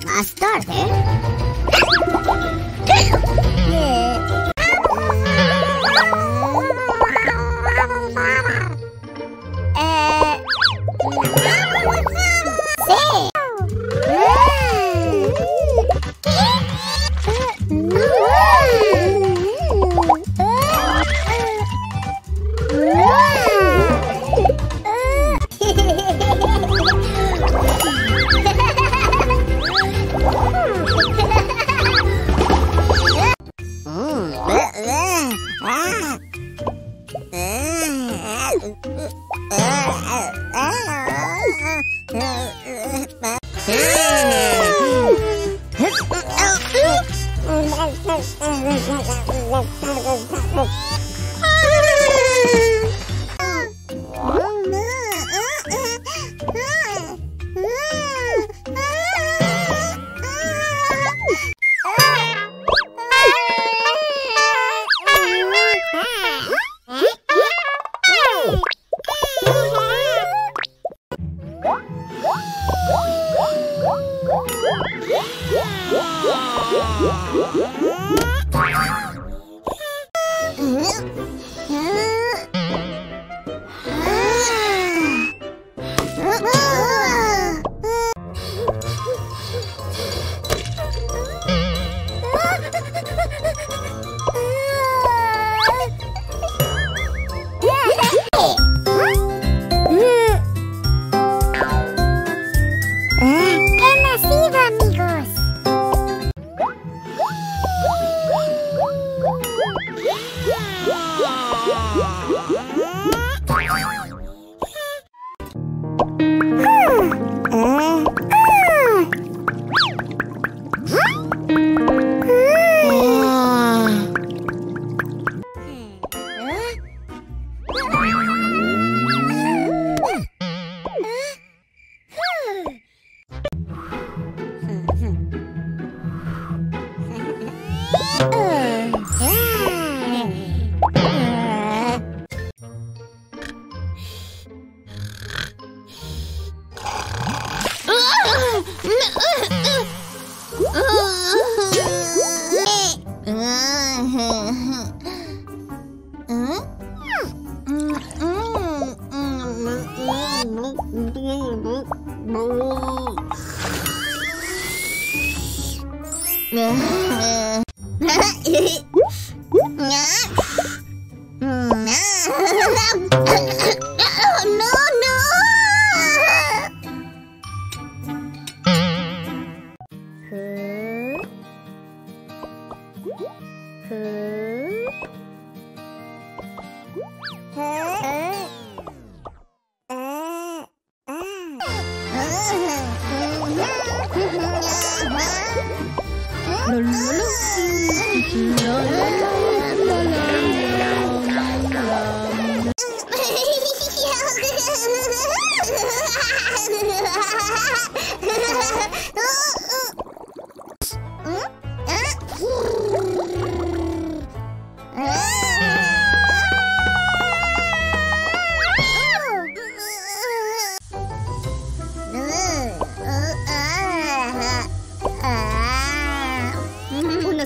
so fast started.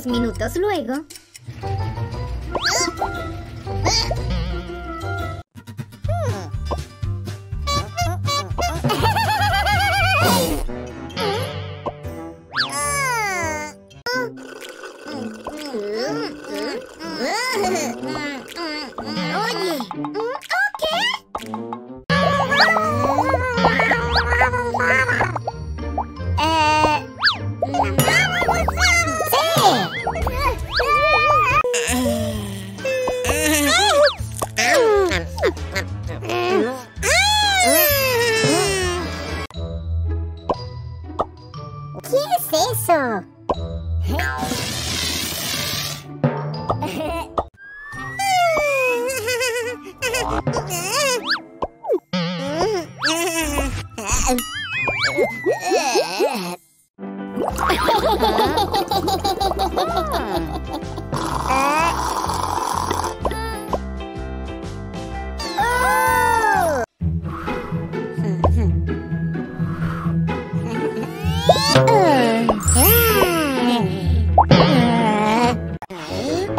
Minutos luego. ¡No! ¡Por favor, no!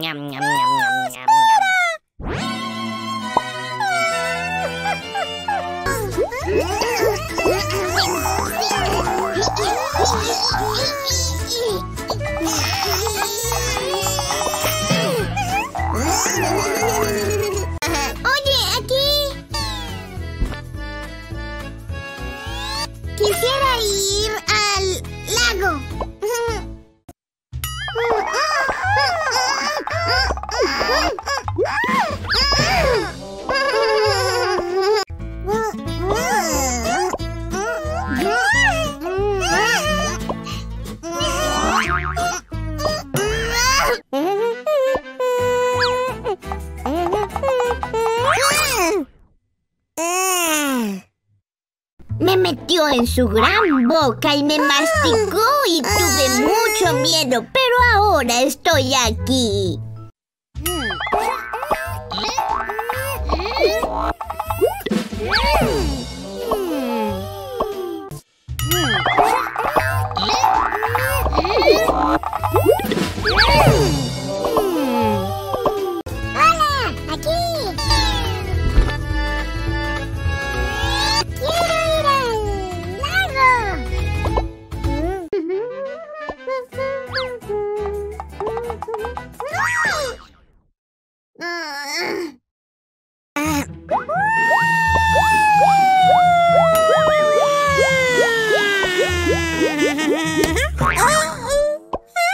¡Ñam, ñam, ñam, ñam! Oye, aquí. Quisiera ir al lago. Me metió en su gran boca y me masticó y tuve mucho miedo, pero ahora estoy aquí.